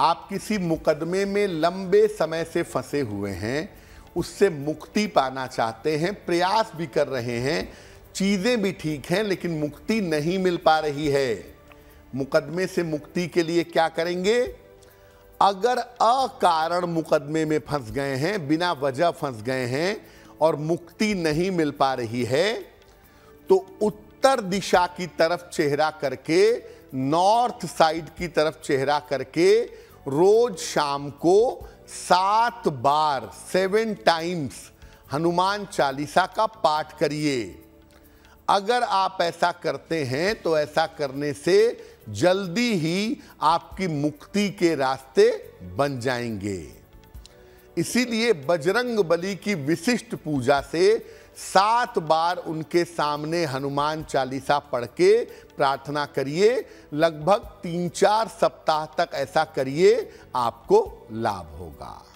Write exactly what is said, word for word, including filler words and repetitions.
आप किसी मुकदमे में लंबे समय से फंसे हुए हैं, उससे मुक्ति पाना चाहते हैं, प्रयास भी कर रहे हैं, चीज़ें भी ठीक हैं, लेकिन मुक्ति नहीं मिल पा रही है। मुकदमे से मुक्ति के लिए क्या करेंगे? अगर अकारण मुकदमे में फंस गए हैं, बिना वजह फंस गए हैं और मुक्ति नहीं मिल पा रही है, तो उत्तर दिशा की तरफ चेहरा करके, नॉर्थ साइड की तरफ चेहरा करके रोज शाम को सात बार सेवन टाइम्स हनुमान चालीसा का पाठ करिए। अगर आप ऐसा करते हैं तो ऐसा करने से जल्दी ही आपकी मुक्ति के रास्ते बन जाएंगे। इसीलिए बजरंग बली की विशिष्ट पूजा से सात बार उनके सामने हनुमान चालीसा पढ़ के प्रार्थना करिए। लगभग तीन चार सप्ताह तक ऐसा करिए, आपको लाभ होगा।